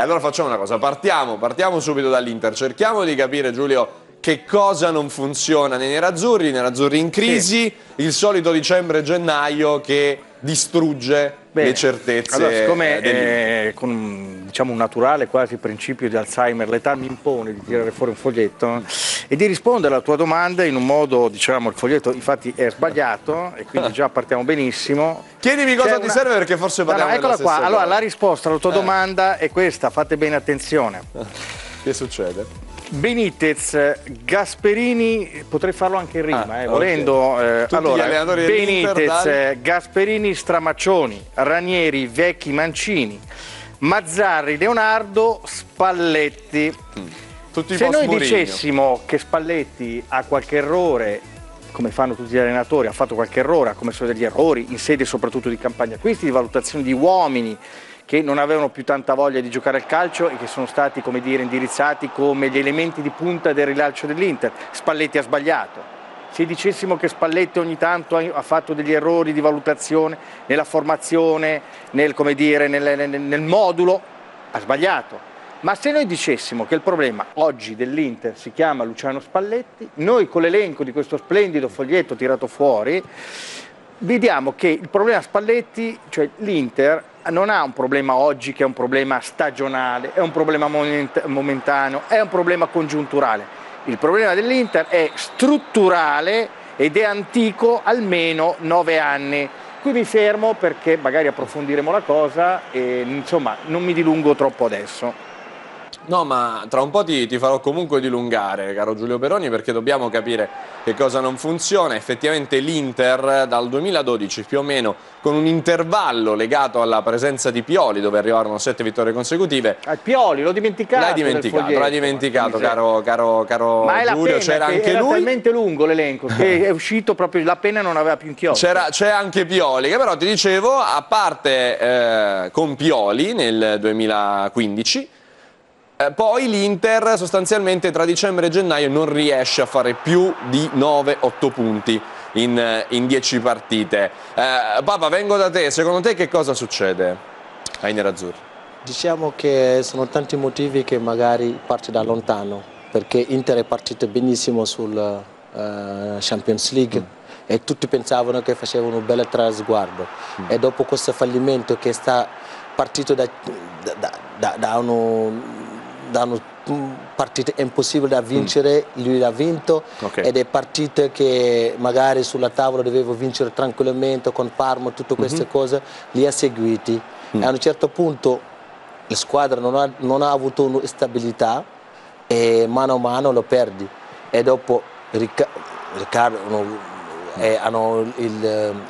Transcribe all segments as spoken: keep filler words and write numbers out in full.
E allora facciamo una cosa, partiamo, partiamo subito dall'Inter, cerchiamo di capire, Giulio, che cosa non funziona nei nerazzurri, i nerazzurri in crisi, sì. Il solito dicembre-gennaio che distrugge Beh, le certezze. Allora, siccome eh, con diciamo, un naturale quasi principio di Alzheimer, l'età mi impone di tirare fuori un foglietto e di rispondere alla tua domanda in un modo, diciamo, il foglietto infatti è sbagliato e quindi già partiamo benissimo. Chiedimi cosa una... ti serve perché forse parliamo no, no, della stessa cosa. Allora, la risposta alla tua eh. domanda è questa, fate bene attenzione. Che succede? Benitez, Gasperini, potrei farlo anche in rima, ah, eh, volendo. Okay. Eh, allora, Benitez, Gasperini, Stramaccioni, Ranieri, Vecchi, Mancini, Mazzarri, Leonardo, Spalletti. Mm. Tutti Se noi Mourinho. dicessimo che Spalletti ha qualche errore, come fanno tutti gli allenatori, ha fatto qualche errore, ha commesso degli errori in sede soprattutto di campagna acquisti, di valutazione di uomini che non avevano più tanta voglia di giocare al calcio e che sono stati, come dire, indirizzati come gli elementi di punta del rilancio dell'Inter. Spalletti ha sbagliato. Se dicessimo che Spalletti ogni tanto ha fatto degli errori di valutazione nella formazione, nel, come dire, nel, nel, nel modulo, ha sbagliato. Ma se noi dicessimo che il problema oggi dell'Inter si chiama Luciano Spalletti, noi con l'elenco di questo splendido foglietto tirato fuori, vediamo che il problema Spalletti, cioè l'Inter, non ha un problema oggi che è un problema stagionale, è un problema momentaneo, è un problema congiunturale. Il problema dell'Inter è strutturale ed è antico almeno nove anni. Qui mi fermo perché magari approfondiremo la cosa e insomma non mi dilungo troppo adesso. No, ma tra un po' ti, ti farò comunque dilungare, caro Giulio Peroni, perché dobbiamo capire che cosa non funziona. Effettivamente l'Inter dal duemiladodici più o meno, con un intervallo legato alla presenza di Pioli, dove arrivarono sette vittorie consecutive. Ah, Pioli, l'ho dimenticato. L'hai dimenticato, l'hai dimenticato, caro, caro, caro Giulio, c'era anche lui. Era talmente lungo l'elenco che è uscito proprio, la penna non aveva più inchiostro. C'è anche Pioli, che però ti dicevo, a parte eh, con Pioli nel duemilaquindici... Poi l'Inter sostanzialmente tra dicembre e gennaio non riesce a fare più di nove otto punti in, in dieci partite. Eh, Papa, vengo da te, secondo te che cosa succede ai nerazzurri? Diciamo che sono tanti motivi che magari parte da lontano, perché Inter è partita benissimo sulla uh, Champions League. Mm. E tutti pensavano che facevano un bel trasguardo. Mm. E dopo questo fallimento che sta partito da, da, da, da uno... da una partita impossibile da vincere, mm. lui l'ha vinto, okay. Ed è partita che magari sulla tavola dovevo vincere tranquillamente con Parma, tutte queste mm-hmm. cose, li ha seguiti. Mm. E a un certo punto la squadra non ha, non ha avuto una stabilità e mano a mano lo perdi. E dopo Ricca, Riccardo no, è, hanno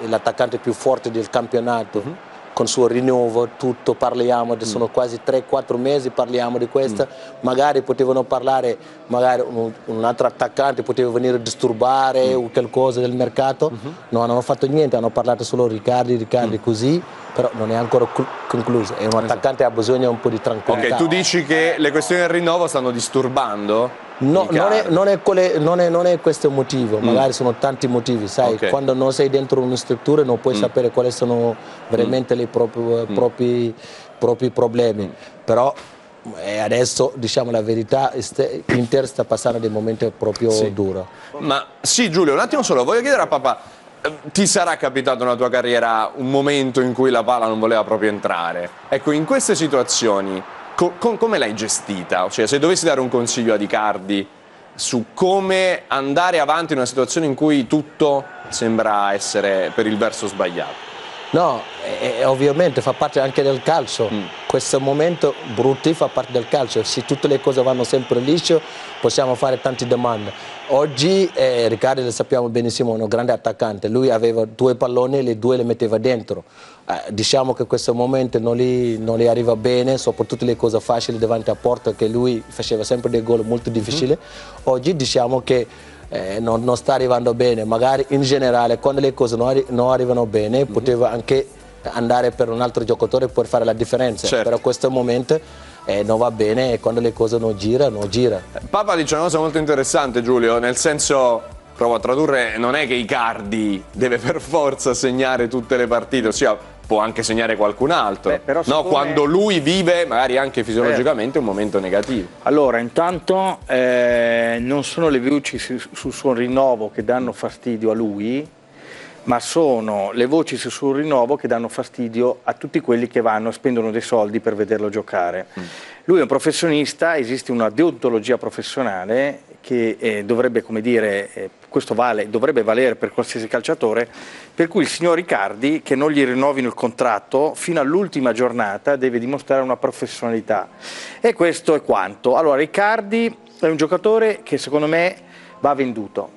l'attaccante più forte del campionato, mm. con il suo rinnovo, tutto parliamo, mm. sono quasi tre quattro mesi parliamo di questo, mm. magari potevano parlare, magari un, un altro attaccante poteva venire a disturbare mm. o qualcosa del mercato, mm-hmm. non hanno fatto niente, hanno parlato solo Riccardi, Riccardi mm. così, però non è ancora concluso, e un attaccante esatto. ha bisogno un po' di tranquillità. Ok, tu dici che le questioni del rinnovo stanno disturbando? No, non è, non, è quelle, non, è, non è questo il motivo, magari mm. sono tanti motivi, sai, okay. Quando non sei dentro una struttura non puoi mm. sapere quali sono veramente mm. i propri, mm. propri, propri problemi, mm. però eh, adesso diciamo la verità, l'Inter sta passando dei momenti proprio sì. duro. Ma sì Giulio, un attimo solo, voglio chiedere a papà, ti sarà capitato nella tua carriera un momento in cui la palla non voleva proprio entrare? Ecco, in queste situazioni... come l'hai gestita? Cioè, se dovessi dare un consiglio ad Icardi su come andare avanti in una situazione in cui tutto sembra essere per il verso sbagliato. No, e, e ovviamente fa parte anche del calcio, mm. questo momento brutto fa parte del calcio, se tutte le cose vanno sempre liscio possiamo fare tante domande. Oggi eh, Riccardo lo sappiamo benissimo, è un grande attaccante, lui aveva due palloni e le due le metteva dentro, eh, diciamo che questo momento non gli, non gli arriva bene, soprattutto le cose facili davanti a porta che lui faceva sempre dei gol molto difficili, mm. oggi diciamo che Eh, non, non sta arrivando bene, magari in generale quando le cose non, arri non arrivano bene mm-hmm. poteva anche andare per un altro giocatore per fare la differenza, certo. Però questo momento eh, non va bene e quando le cose non girano, non gira. Papa dice una cosa molto interessante Giulio, nel senso, provo a tradurre, non è che Icardi deve per forza segnare tutte le partite, ossia può anche segnare qualcun altro. Beh, però no, quando lui vive magari anche fisiologicamente eh. un momento negativo. Allora, intanto eh, non sono le voci sul su suo rinnovo che danno fastidio a lui, ma sono le voci sul suo rinnovo che danno fastidio a tutti quelli che vanno, spendono dei soldi per vederlo giocare. Mm. Lui è un professionista, esiste una deontologia professionale che eh, dovrebbe, come dire, eh, questo vale, dovrebbe valere per qualsiasi calciatore, per cui il signor Icardi, che non gli rinnovino il contratto, fino all'ultima giornata deve dimostrare una professionalità. E questo è quanto. Allora, Icardi è un giocatore che secondo me va venduto.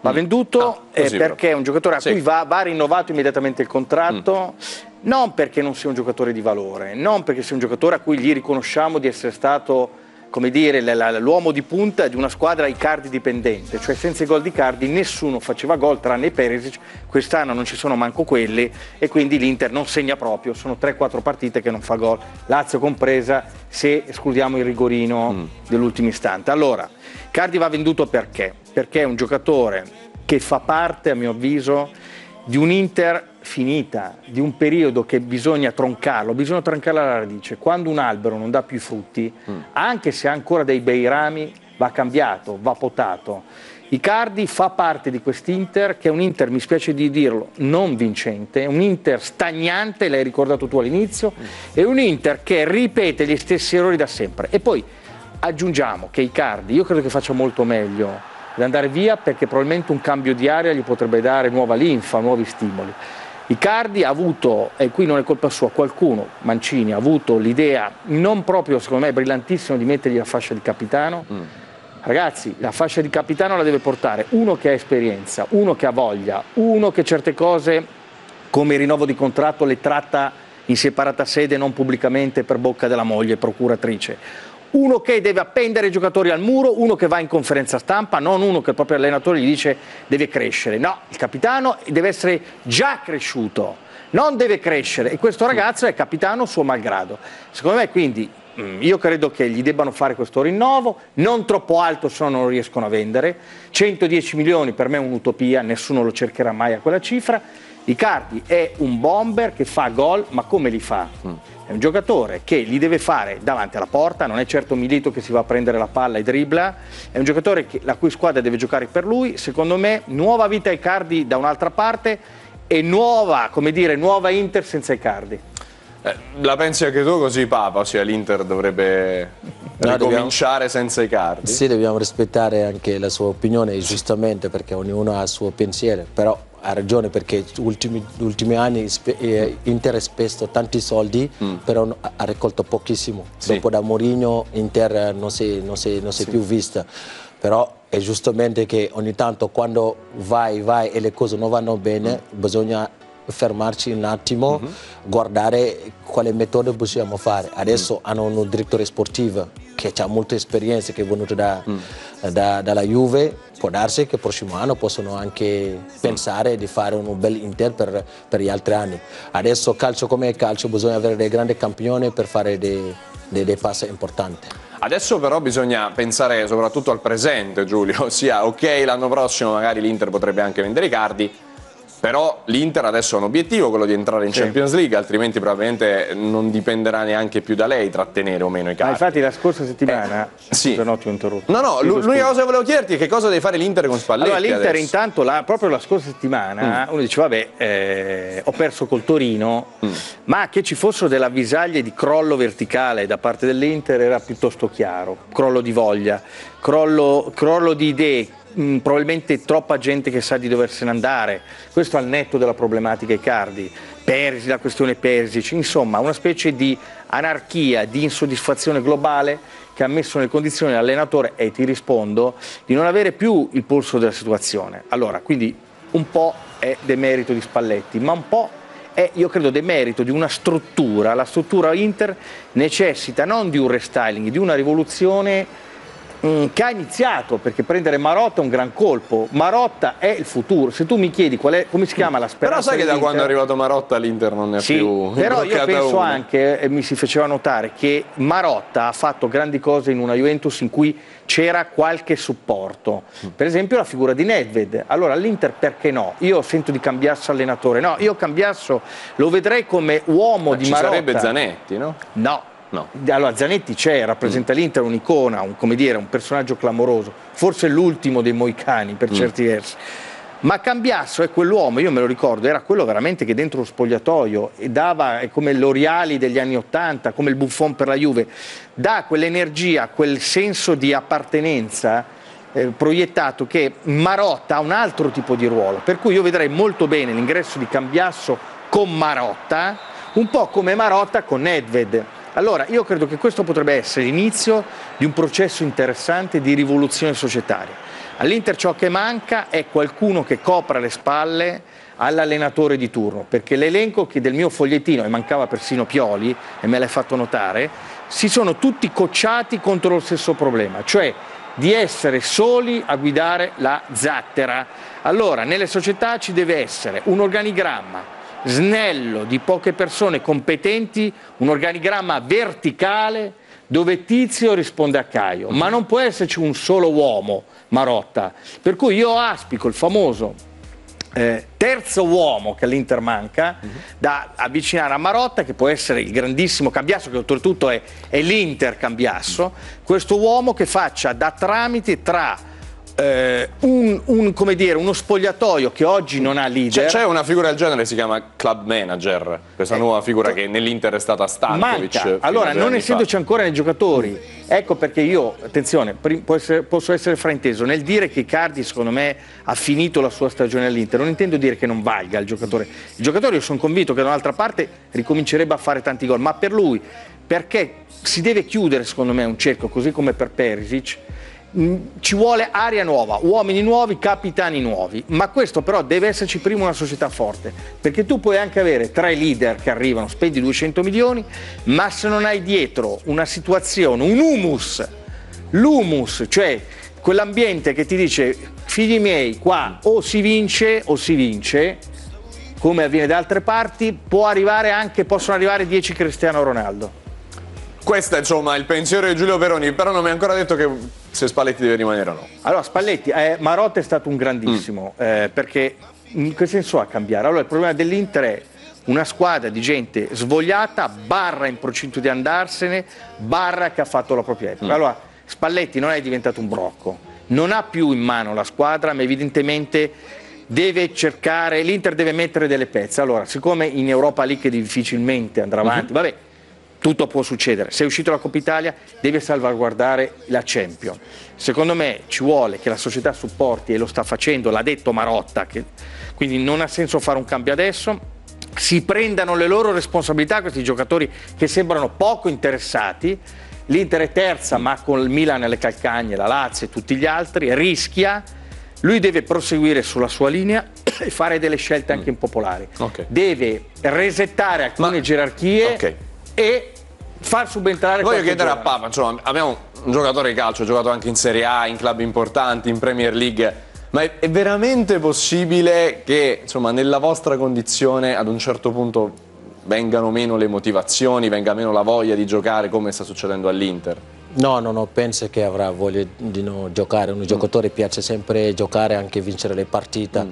Va venduto ah, eh, perché è un giocatore a sì. cui va, va rinnovato immediatamente il contratto, mm. non perché non sia un giocatore di valore, non perché sia un giocatore a cui gli riconosciamo di essere stato, come dire, l'uomo di punta di una squadra Icardi dipendente, cioè senza i gol di Icardi nessuno faceva gol tranne Perisic, quest'anno non ci sono manco quelli e quindi l'Inter non segna proprio, sono tre quattro partite che non fa gol, Lazio compresa, se escludiamo il rigorino mm. dell'ultimo istante. Allora, Icardi va venduto perché? Perché è un giocatore che fa parte, a mio avviso, di un Inter finita, di un periodo che bisogna troncarlo, bisogna troncarlo alla radice. Quando un albero non dà più i frutti, mm. anche se ha ancora dei bei rami, va cambiato, va potato. Icardi fa parte di quest'Inter che è un Inter, mi spiace di dirlo, non vincente, un Inter stagnante, l'hai ricordato tu all'inizio, mm. è un Inter che ripete gli stessi errori da sempre. E poi aggiungiamo che Icardi, io credo che faccia molto meglio ad andare via, perché probabilmente un cambio di aria gli potrebbe dare nuova linfa, nuovi stimoli. Icardi ha avuto, e qui non è colpa sua, qualcuno, Mancini, ha avuto l'idea non proprio, secondo me, brillantissima di mettergli la fascia di capitano. Mm. Ragazzi, la fascia di capitano la deve portare uno che ha esperienza, uno che ha voglia, uno che certe cose, come il rinnovo di contratto, le tratta in separata sede, non pubblicamente, per bocca della moglie procuratrice. Uno che deve appendere i giocatori al muro, uno che va in conferenza stampa, non uno che il proprio allenatore gli dice deve crescere. No, il capitano deve essere già cresciuto, non deve crescere. E questo ragazzo è capitano suo malgrado. Secondo me, quindi, io credo che gli debbano fare questo rinnovo, non troppo alto se no non riescono a vendere. centodieci milioni per me è un'utopia, nessuno lo cercherà mai a quella cifra. Icardi è un bomber che fa gol, ma come li fa? Mm. È un giocatore che li deve fare davanti alla porta, non è certo Milito che si va a prendere la palla e dribbla, è un giocatore che, la cui squadra deve giocare per lui. Secondo me nuova vita Icardi da un'altra parte e nuova, come dire, nuova Inter senza Icardi. Eh, la pensi anche tu così, Papa? Ossia l'Inter dovrebbe no, ricominciare dobbiamo... senza Icardi? Sì, dobbiamo rispettare anche la sua opinione, giustamente, perché ognuno ha il suo pensiero, però ha ragione, perché negli ultimi, ultimi anni eh, Inter ha speso tanti soldi, mm. però ha raccolto pochissimo. Sì. Dopo da Mourinho Inter non si, non si, non si sì. è più vista, però è giustamente che ogni tanto quando vai, vai e le cose non vanno bene, mm. bisogna fermarci un attimo, mm-hmm. guardare quale metodo possiamo fare. Adesso mm. hanno un direttore sportivo che ha molta esperienza, che è venuto da, mm. da, dalla Juve, può darsi che il prossimo anno possono anche mm. pensare di fare un bel Inter per, per gli altri anni. Adesso calcio come calcio, bisogna avere dei grandi campioni per fare dei, dei, dei passi importanti. Adesso però bisogna pensare soprattutto al presente, Giulio, ossia ok, l'anno prossimo magari l'Inter potrebbe anche vendere Icardi, però l'Inter adesso ha un obiettivo, quello di entrare in sì. Champions League, altrimenti probabilmente non dipenderà neanche più da lei trattenere o meno i Icardi. Ma infatti la scorsa settimana, eh, sì. se no ti ho interrotto. No, no, l'unica cosa che volevo chiederti è che cosa deve fare l'Inter con Spalletti. Allora l'Inter intanto, la, proprio la scorsa settimana, mm. uno dice vabbè, eh, ho perso col Torino, mm. ma che ci fossero delle avvisaglie di crollo verticale da parte dell'Inter era piuttosto chiaro, crollo di voglia, crollo, crollo di idee, Mm, probabilmente troppa gente che sa di doversene andare, questo al netto della problematica Icardi, Perisic, la questione Perisic, insomma una specie di anarchia, di insoddisfazione globale che ha messo nelle condizioni l'allenatore, e ti rispondo, di non avere più il polso della situazione. Allora, quindi un po' è demerito di Spalletti, ma un po' è, io credo, demerito di una struttura. La struttura Inter necessita non di un restyling, di una rivoluzione mh, che ha iniziato, perché prendere Marotta è un gran colpo. Marotta è il futuro. Se tu mi chiedi qual è, come si chiama la speranza, però sai che da quando è arrivato Marotta l'Inter non ne ha sì, più però io penso uno. Anche, eh, mi si faceva notare che Marotta ha fatto grandi cose in una Juventus in cui c'era qualche supporto, per esempio la figura di Nedved. Allora all'Inter perché no? Io sento di Cambiasso allenatore, no, io Cambiasso lo vedrei come uomo Ma di ci Marotta. Sarebbe Zanetti, no? No. No. Allora Zanetti c'è, rappresenta mm. l'Inter, un'icona, un, come dire, un personaggio clamoroso, forse l'ultimo dei moicani per mm. certi versi. Ma Cambiasso è quell'uomo, io me lo ricordo, era quello veramente che dentro lo spogliatoio dava, come l'Oriali degli anni Ottanta, come il Buffon per la Juve, dà quell'energia, quel senso di appartenenza eh, proiettato, che Marotta ha un altro tipo di ruolo. Per cui io vedrei molto bene l'ingresso di Cambiasso con Marotta, un po' come Marotta con Nedved. Allora io credo che questo potrebbe essere l'inizio di un processo interessante di rivoluzione societaria. All'Inter ciò che manca è qualcuno che copra le spalle all'allenatore di turno, perché l'elenco che del mio fogliettino, e mancava persino Pioli e me l'hai fatto notare, si sono tutti cocciati contro lo stesso problema, cioè di essere soli a guidare la zattera. Allora nelle società ci deve essere un organigramma snello di poche persone competenti, un organigramma verticale dove Tizio risponde a Caio, ma non può esserci un solo uomo Marotta, per cui io aspico il famoso eh, terzo uomo che all'Inter manca, uh-huh. da avvicinare a Marotta, che può essere il grandissimo Cambiasso, che oltretutto è, è l'Inter Cambiasso, uh-huh. questo uomo che faccia da tramite tra eh, un, un, come dire, uno spogliatoio che oggi non ha leader. C'è una figura del genere, si chiama club manager, questa eh, nuova figura che nell'Inter è stata Stankovic. Allora non essendoci ancora nei giocatori, ecco perché io, attenzione, posso essere frainteso nel dire che Icardi secondo me ha finito la sua stagione all'Inter, non intendo dire che non valga il giocatore, il giocatore io sono convinto che da un'altra parte ricomincerebbe a fare tanti gol, ma per lui, perché si deve chiudere secondo me un cerchio, così come per Perisic ci vuole aria nuova, uomini nuovi, capitani nuovi, ma questo però deve esserci prima una società forte, perché tu puoi anche avere tre leader che arrivano, spendi duecento milioni, ma se non hai dietro una situazione, un humus, l'humus, cioè quell'ambiente che ti dice figli miei qua o si vince o si vince, come avviene da altre parti, può arrivare anche, possono arrivare dieci Cristiano Ronaldo. Questo è insomma il pensiero di Giulio Peroni, però non mi ha ancora detto che se Spalletti deve rimanere o no. Allora Spalletti, eh, Marotta è stato un grandissimo, mm. eh, perché in che senso ha cambiare? Allora il problema dell'Inter è una squadra di gente svogliata, barra in procinto di andarsene, barra che ha fatto la propria epoca. Mm. Allora Spalletti non è diventato un brocco, non ha più in mano la squadra, ma evidentemente deve cercare, l'Inter deve mettere delle pezze. Allora siccome in Europa League difficilmente andrà avanti, mm-hmm. vabbè, tutto può succedere, se è uscito la Coppa Italia deve salvaguardare la Champions. Secondo me ci vuole che la società supporti, e lo sta facendo, l'ha detto Marotta, che quindi non ha senso fare un cambio adesso, si prendano le loro responsabilità questi giocatori che sembrano poco interessati. L'Inter è terza ma con il Milan alle calcagne, la Lazio e tutti gli altri, rischia. Lui deve proseguire sulla sua linea e fare delle scelte anche impopolari, okay. deve resettare alcune ma... gerarchie, okay. e far subentrare. Voglio chiedere giorno. a Papa, insomma, abbiamo un giocatore di calcio, ha giocato anche in Serie A, in club importanti, in Premier League, ma è, è veramente possibile che, insomma, nella vostra condizione ad un certo punto vengano meno le motivazioni, venga meno la voglia di giocare, come sta succedendo all'Inter? No, no, no, penso che avrà voglia di non giocare, un mm. giocatore piace sempre giocare, anche vincere le partite, mm.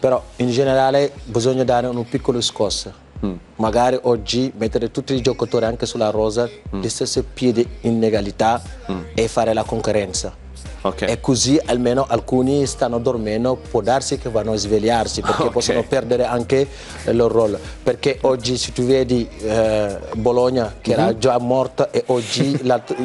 però in generale bisogna dare un piccolo scosso. Mm. Magari oggi mettere tutti i giocatori anche sulla rosa, mm. gli stessi piedi in legalità mm. e fare la concorrenza, okay. e così almeno alcuni stanno dormendo, può darsi che vanno a svegliarsi, perché okay. possono perdere anche il loro ruolo, perché oggi se tu vedi eh, Bologna che mm-hmm. era già morta, e oggi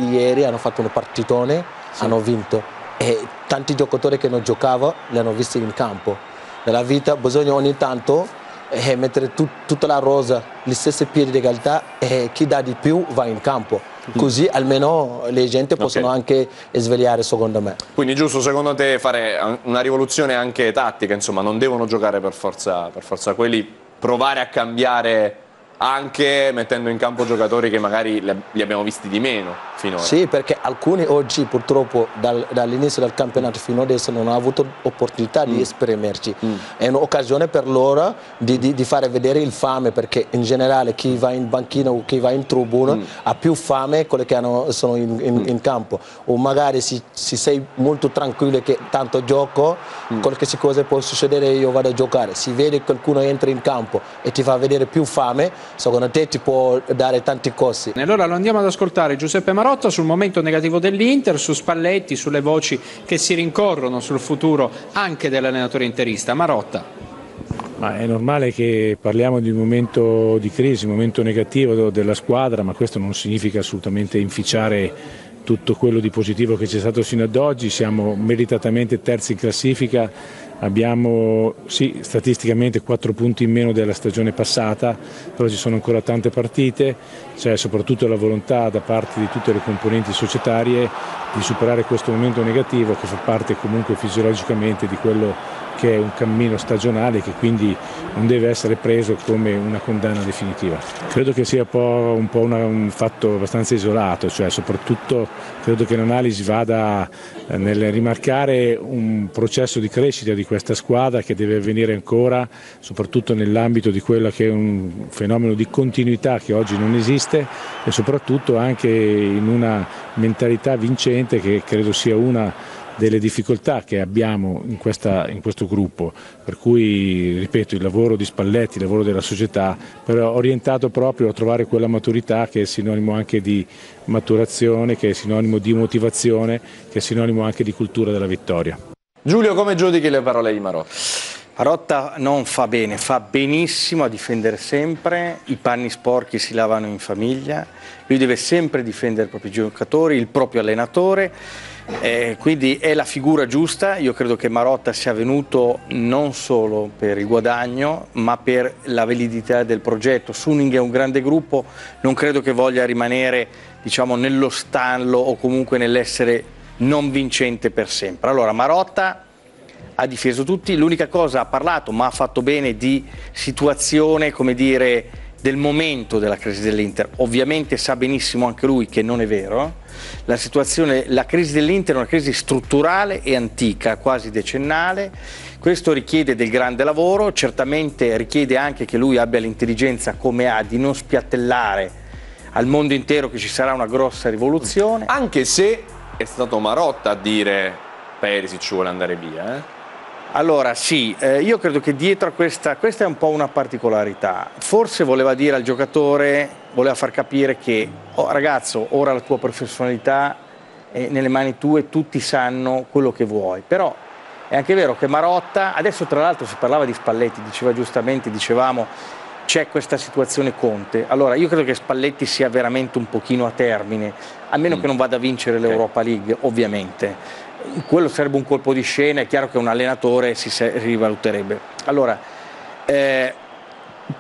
ieri hanno fatto un partitone, sì. hanno vinto, e tanti giocatori che non giocavano li hanno visti in campo. Nella vita bisogna ogni tanto e mettere tut, tutta la rosa, gli stessi piedi di legalità, e chi dà di più va in campo, così almeno le gente possono okay. anche svegliare, secondo me. Quindi giusto secondo te fare una rivoluzione anche tattica, insomma non devono giocare per forza, per forza quelli, provare a cambiare anche mettendo in campo giocatori che magari li abbiamo visti di meno finora. Sì, perché alcuni oggi purtroppo dal, dall'inizio del campionato fino adesso non hanno avuto opportunità di mm. esprimerci. Mm. È un'occasione per loro di, di, di fare vedere il fame, perché in generale chi va in banchina o chi va in tribuna mm. ha più fame quelli che hanno, sono in, in, in campo, o magari si, si sei molto tranquillo che tanto gioco, mm. qualsiasi cosa può succedere, io vado a giocare. Si vede che qualcuno entra in campo e ti fa vedere più fame, secondo te ti può dare tanti costi. Allora lo andiamo ad ascoltare Giuseppe Marotta sul momento negativo dell'Inter, su Spalletti, sulle voci che si rincorrono sul futuro anche dell'allenatore interista. Marotta. Ma è normale che parliamo di un momento di crisi, un momento negativo della squadra, ma questo non significa assolutamente inficiare tutto quello di positivo che c'è stato sino ad oggi. Siamo meritatamente terzi in classifica, abbiamo sì, statisticamente quattro punti in meno della stagione passata, però ci sono ancora tante partite, c'è soprattutto la volontà da parte di tutte le componenti societarie di superare questo momento negativo che fa parte comunque fisiologicamente di quello che è un cammino stagionale, che quindi non deve essere preso come una condanna definitiva. Credo che sia un po', un, po una, un fatto abbastanza isolato, cioè soprattutto credo che l'analisi vada nel rimarcare un processo di crescita di questa squadra che deve avvenire ancora, soprattutto nell'ambito di quello che è un fenomeno di continuità che oggi non esiste, e soprattutto anche in una mentalità vincente che credo sia una delle difficoltà che abbiamo in, questa, in questo gruppo, per cui ripeto il lavoro di Spalletti, il lavoro della società, però orientato proprio a trovare quella maturità che è sinonimo anche di maturazione, che è sinonimo di motivazione, che è sinonimo anche di cultura della vittoria. Giulio, come giudichi le parole di Marotta? Marotta non fa bene, fa benissimo a difendere sempre, i panni sporchi si lavano in famiglia, lui deve sempre difendere i propri giocatori, il proprio allenatore, eh, quindi è la figura giusta. Io credo che Marotta sia venuto non solo per il guadagno ma per la validità del progetto. Suning è un grande gruppo, non credo che voglia rimanere, diciamo, nello stallo o comunque nell'essere non vincente per sempre. Allora Marotta ha difeso tutti, l'unica cosa ha parlato, ma ha fatto bene, di situazione, come dire, del momento della crisi dell'Inter. Ovviamente sa benissimo anche lui che non è vero, la situazione, la crisi dell'Inter è una crisi strutturale e antica, quasi decennale, questo richiede del grande lavoro, certamente richiede anche che lui abbia l'intelligenza, come ha, di non spiattellare al mondo intero che ci sarà una grossa rivoluzione. Anche se è stato Marotta a dire Perisic vuole andare via, eh? Allora sì, eh, io credo che dietro a questa, questa è un po' una particolarità, forse voleva dire al giocatore, voleva far capire che oh, ragazzo, ora la tua professionalità è nelle mani tue, tutti sanno quello che vuoi, però è anche vero che Marotta, adesso tra l'altro si parlava di Spalletti, diceva giustamente, dicevamo c'è questa situazione Conte, allora io credo che Spalletti sia veramente un pochino a termine, a meno mm. che non vada a vincere l'Europa okay. League, ovviamente. Quello sarebbe un colpo di scena, è chiaro che un allenatore si rivaluterebbe. Allora, eh,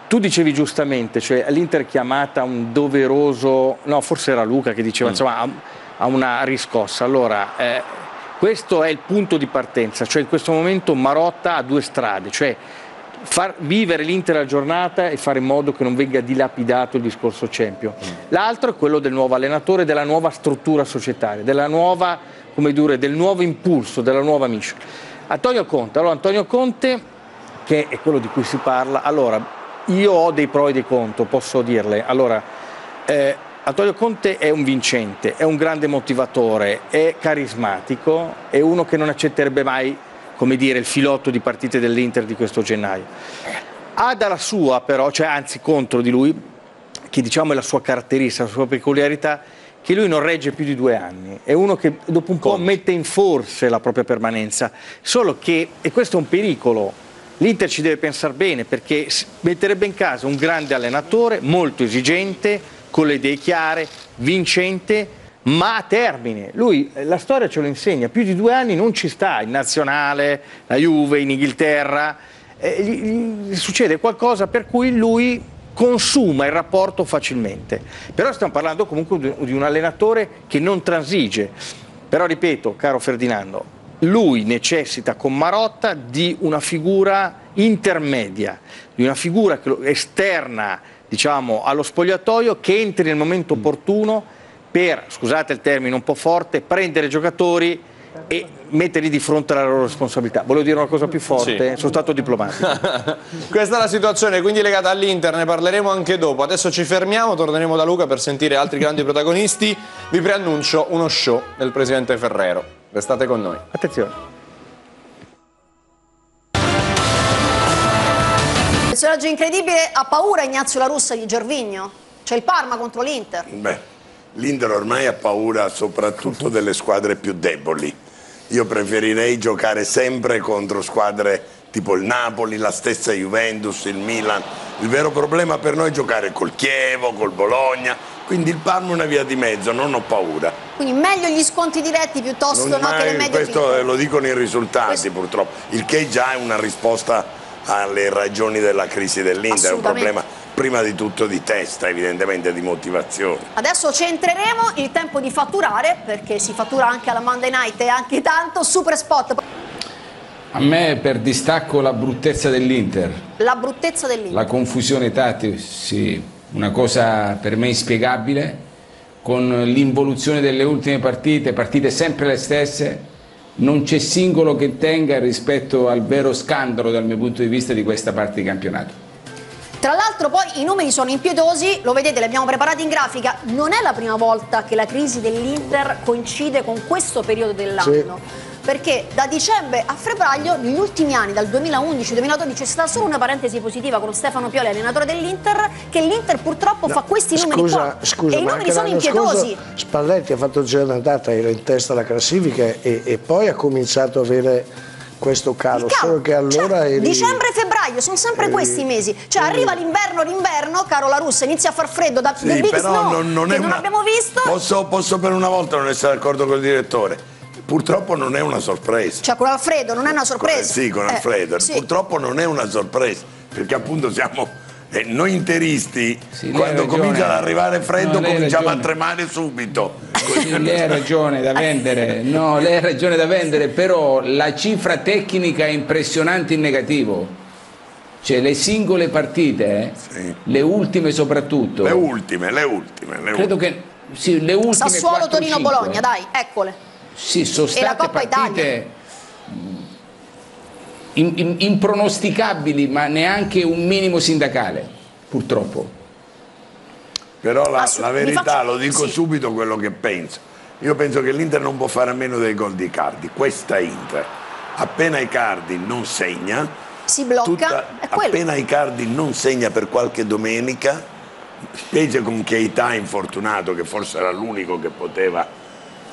tu dicevi giustamente, cioè l'Inter chiamata un doveroso, no forse era Luca che diceva, mm. insomma, a una riscossa. Allora, eh, questo è il punto di partenza, cioè in questo momento Marotta ha due strade, cioè far vivere l'Inter la giornata e fare in modo che non venga dilapidato il discorso Champions. Mm. L'altro è quello del nuovo allenatore, della nuova struttura societaria, della nuova... come dire, del nuovo impulso, della nuova mission. Antonio Conte, allora Antonio Conte, che è quello di cui si parla, allora io ho dei pro e dei contro, posso dirle, allora eh, Antonio Conte è un vincente, è un grande motivatore, è carismatico, è uno che non accetterebbe mai, come dire, il filotto di partite dell'Inter di questo gennaio. Ha dalla sua però, cioè anzi contro di lui, che diciamo è la sua caratteristica, la sua peculiarità, che lui non regge più di due anni, è uno che dopo un po' mette in forse la propria permanenza, solo che, e questo è un pericolo, l'Inter ci deve pensare bene, perché metterebbe in casa un grande allenatore, molto esigente, con le idee chiare, vincente, ma a termine. Lui, la storia ce lo insegna, più di due anni non ci sta, in nazionale, la Juve, in Inghilterra, eh, gli succede qualcosa per cui lui consuma il rapporto facilmente, però stiamo parlando comunque di un allenatore che non transige, però ripeto, caro Ferdinando, lui necessita con Marotta di una figura intermedia, di una figura esterna diciamo, allo spogliatoio, che entri nel momento opportuno per, scusate il termine un po' forte, prendere giocatori e metterli di fronte alla loro responsabilità. Volevo dire una cosa più forte, sì. Sono stato diplomatico. Questa è la situazione quindi legata all'Inter, ne parleremo anche dopo. Adesso ci fermiamo, torneremo da Luca per sentire altri grandi protagonisti. Vi preannuncio uno show del presidente Ferrero, restate con noi. Attenzione. Personaggio incredibile, ha paura Ignazio La Russa di Gervinho? C'è il Parma contro l'Inter. Beh, l'Inter ormai ha paura soprattutto delle squadre più deboli. Io preferirei giocare sempre contro squadre tipo il Napoli, la stessa Juventus, il Milan. Il vero problema per noi è giocare col Chievo, col Bologna, quindi il Parma è una via di mezzo, non ho paura. Quindi meglio gli sconti diretti piuttosto non no, mai, che le medie. Questo lo dicono i risultati questo... purtroppo, il che già è una risposta alle ragioni della crisi dell'Inter, è un problema prima di tutto di testa, evidentemente di motivazione. Adesso centreremo il tempo di fatturare, perché si fattura anche alla Monday Night e anche tanto. Super spot. A me per distacco la bruttezza dell'Inter. La bruttezza dell'Inter. La confusione tattica, sì, una cosa per me inspiegabile, con l'involuzione delle ultime partite, partite sempre le stesse. Non c'è singolo che tenga rispetto al vero scandalo dal mio punto di vista di questa parte di campionato. Tra l'altro poi i numeri sono impietosi, lo vedete, li abbiamo preparati in grafica. Non è la prima volta che la crisi dell'Inter coincide con questo periodo dell'anno, sì. Perché da dicembre a febbraio, negli ultimi anni, dal duemilaundici duemiladodici, c'è stata solo una parentesi positiva con Stefano Pioli, allenatore dell'Inter, che l'Inter purtroppo no, fa questi scusa, numeri qua, scusa, e i numeri sono impietosi. Scorso, Spalletti ha fatto il giro d'andata, era in testa alla classifica e, e poi ha cominciato a avere... questo calo, calo, solo che allora cioè, eri... dicembre e febbraio sono sempre eri... questi mesi, cioè arriva l'inverno, l'inverno, caro La Russa, inizia a far freddo da sì, del Big Snow, non, non, è una... non abbiamo visto. Posso, posso per una volta non essere d'accordo con il direttore, purtroppo non è una sorpresa, cioè con Alfredo non è una sorpresa, con, sì con Alfredo, eh, sì. Purtroppo non è una sorpresa, perché appunto siamo eh, noi interisti, sì, quando comincia ad arrivare freddo no, cominciamo ragione. a tremare subito. Lei ha ragione da vendere, no, lei ha ragione da vendere, però la cifra tecnica è impressionante in negativo. Cioè le singole partite, sì. le ultime soprattutto. Le ultime, le ultime. Le credo ultime. che sì, le ultime Sassuolo, Torino, Bologna, dai, eccole. Sì, sono state e la Coppa partite Italia. In, in, impronosticabili, ma neanche un minimo sindacale, purtroppo. Però la, la verità, faccio... lo dico sì. subito quello che penso. Io penso che l'Inter non può fare a meno dei gol di Icardi. Questa Inter, appena Icardi non segna, si blocca. Tutta, appena Icardi non segna per qualche domenica, specie con Keita infortunato, che forse era l'unico che poteva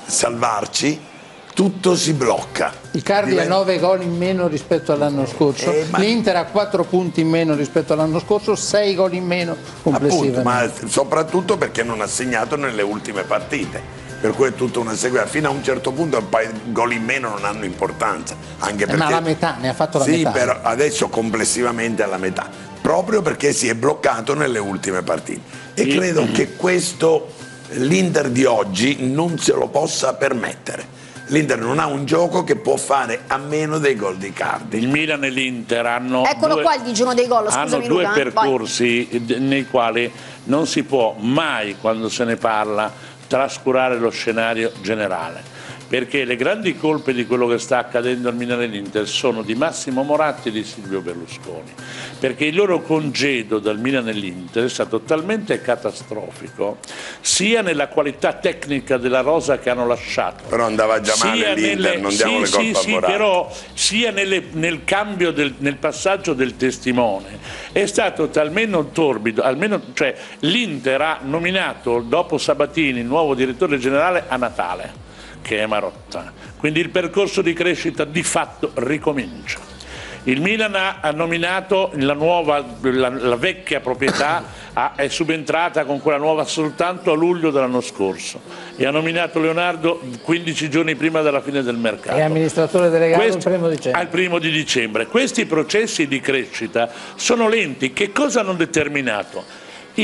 salvarci, tutto si blocca. Icardi ha nove gol in meno rispetto all'anno scorso, eh, ma... l'Inter ha quattro punti in meno rispetto all'anno scorso, sei gol in meno complessivamente. Appunto, ma soprattutto perché non ha segnato nelle ultime partite, per cui è tutta una sequenza. Fino a un certo punto un paio di gol in meno non hanno importanza, anche perché... ma la metà, ne ha fatto la sì, metà. Sì, però adesso complessivamente alla metà, proprio perché si è bloccato nelle ultime partite. E credo mm-hmm. che questo l'Inter di oggi non se lo possa permettere. L'Inter non ha un gioco che può fare a meno dei gol di Icardi. Il Milan e l'Inter hanno Eccolo due, qua il digiuno dei gol, hanno due Luca, percorsi vai. nei quali non si può mai, quando se ne parla, trascurare lo scenario generale, perché le grandi colpe di quello che sta accadendo al Milan e all'Inter sono di Massimo Moratti e di Silvio Berlusconi, perché il loro congedo dal Milan e all'Inter è stato talmente catastrofico sia nella qualità tecnica della rosa che hanno lasciato, però andava già male l'Inter, non diamo sì, le colpe sì, a Moratti, però sia nelle, nel cambio del, nel passaggio del testimone è stato talmente torbido, almeno, cioè, l'Inter ha nominato dopo Sabatini il nuovo direttore generale a Natale, che è Marotta, quindi il percorso di crescita di fatto ricomincia. Il Milan ha nominato la, nuova, la, la vecchia proprietà, a, è subentrata con quella nuova soltanto a luglio dell'anno scorso e ha nominato Leonardo quindici giorni prima della fine del mercato. È amministratore delegato Questi, il primo dicembre. al primo di dicembre. Questi processi di crescita sono lenti. Che cosa hanno determinato?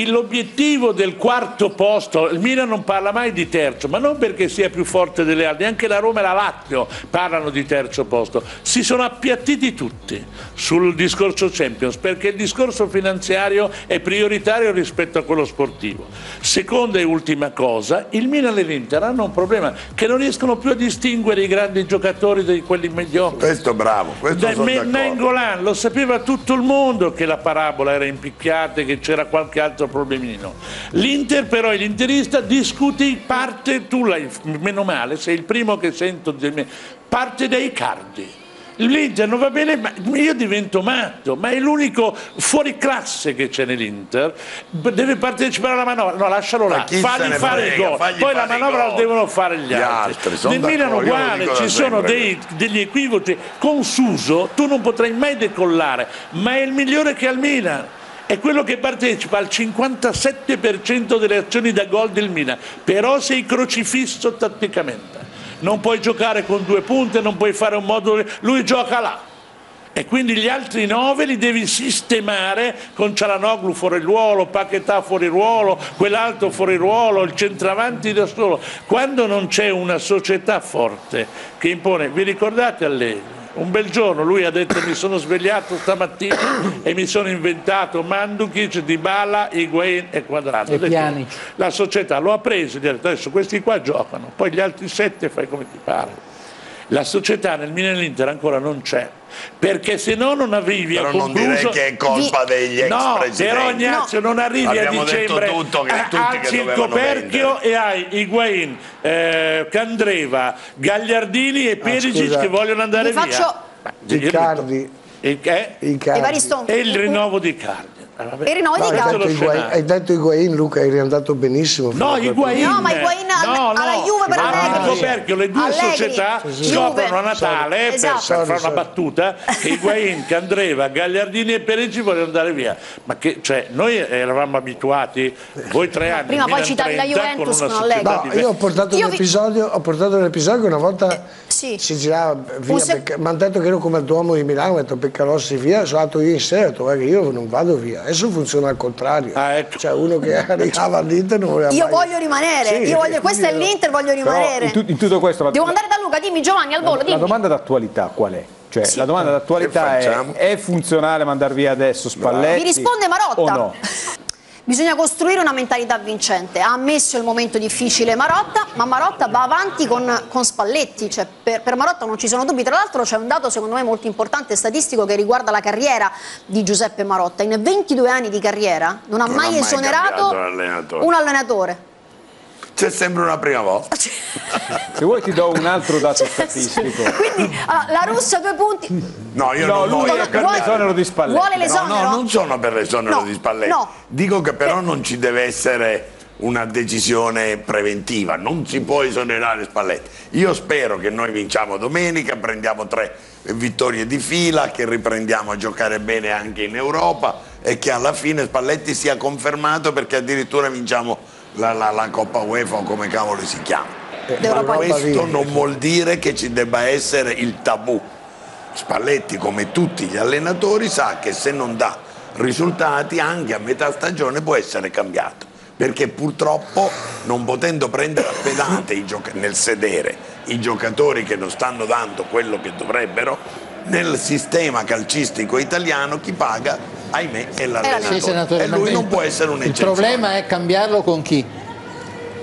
L'obiettivo del quarto posto, il Milan non parla mai di terzo, ma non perché sia più forte delle altre, anche la Roma e la Lazio parlano di terzo posto, si sono appiattiti tutti sul discorso Champions, perché il discorso finanziario è prioritario rispetto a quello sportivo. Seconda e ultima cosa, il Milan e l'Inter hanno un problema, che non riescono più a distinguere i grandi giocatori da quelli mediocri. Questo bravo, questo sono d'accordo. Nainggolan, lo sapeva tutto il mondo che la parabola era impicchiata e che c'era qualche altro problemino. L'Inter però, l'interista, discuti parte, tu l'hai, meno male, sei il primo che sento di me, parte dai Icardi. L'Inter non va bene, ma io divento matto, ma è l'unico fuoriclasse che c'è nell'Inter, deve partecipare alla manovra, no, lascialo là, fagli fare il gol, poi la manovra la devono fare gli altri. Nel Milan uguale, ci sono dei, degli equivoci, con Suso tu non potrai mai decollare, ma è il migliore che ha il Milan. È quello che partecipa al cinquantasette per cento delle azioni da gol del Milan, però sei crocifisso tatticamente. Non puoi giocare con due punte, non puoi fare un modulo, lui gioca là. E quindi gli altri nove li devi sistemare con Cialanoglu fuori ruolo, Paquetà fuori ruolo, quell'altro fuori ruolo, il centravanti da solo. Quando non c'è una società forte che impone, vi ricordate Allegri? Un bel giorno lui ha detto: mi sono svegliato stamattina e mi sono inventato Mandukic, Dybala, Higuaín e Quadrato. E detto, la società lo ha preso e gli ha detto: adesso questi qua giocano, poi gli altri sette fai come ti pare. La società nel Milan e l'Inter ancora non c'è, perché se no non arrivi però a concluso... Però non direi che è colpa degli ex no, presidenti. Però Ignazio no. non arrivi Abbiamo a dicembre, detto tutto, che a, tutti alzi che il coperchio vendere. E hai Higuaín, eh, Candreva, Gagliardini e Perisic ah, che vogliono andare Mi via. Faccio... Icardi. E, eh? Icardi. E il rinnovo di Icardi. Il rinnovo no, di Icardi. Hai detto Higuaín, Luca, eri andato benissimo. No, Higuaín. No, ma Higuaín no, alla no, Juve per Allegri. Perché le due Allegri, società giocano a Natale, esatto. per, sorry, per fare sorry. una battuta, Higuaín, Candreva, Gagliardini e Perigi vogliono andare via. Ma che, cioè, noi eravamo abituati, voi tre anni, prima poi citati da Juventus con, con Allegri. No, io ho portato io un vi... episodio, ho portato un episodio che una volta eh, sì. si girava via, se... mi hanno detto che ero come Duomo di Milano, ho detto Peccalossi via, sono andato io in sera, ho detto guarda che io non vado via. Adesso funziona al contrario, ah, ecco. Cioè uno che arrivava all'Inter non voleva io mai... voglio rimanere, sì, io voglio... questo è l'Inter, voglio rimanere. In, tu, in tutto questo devo andare da Luca, dimmi Giovanni al volo. La, la domanda d'attualità qual è? Cioè, sì. La domanda d'attualità è: è funzionale mandar via adesso Spalletti? Mi risponde Marotta o no? Bisogna costruire una mentalità vincente. Ha ammesso il momento difficile Marotta, ma Marotta va avanti con, con Spalletti, cioè per, per Marotta non ci sono dubbi. Tra l'altro c'è un dato secondo me molto importante statistico che riguarda la carriera di Giuseppe Marotta. In ventidue anni di carriera non ha non mai, mai esonerato un allenatore. C'è sempre una prima volta. Se vuoi ti do un altro dato statistico. Quindi allora, La Russa due punti. No, io no, non voglio l'esonero di Spalletti. Vuole l'esonero? No, no, non sono per l'esonero no, di Spalletti. No. Dico che però non ci deve essere una decisione preventiva, non si può esonerare Spalletti. Io spero che noi vinciamo domenica, prendiamo tre vittorie di fila, che riprendiamo a giocare bene anche in Europa e che alla fine Spalletti sia confermato, perché addirittura vinciamo La, la, la Coppa UEFA o come cavolo si chiama. Questo non vuol dire che ci debba essere il tabù. Spalletti, come tutti gli allenatori, sa che se non dà risultati anche a metà stagione può essere cambiato, perché purtroppo, non potendo prendere a pedate i nel sedere i giocatori che non stanno dando quello che dovrebbero, nel sistema calcistico italiano chi paga, ahimè, è l'allenatore. Sì, senatore, e lui non può essere un'eccezione. Il problema è cambiarlo con chi?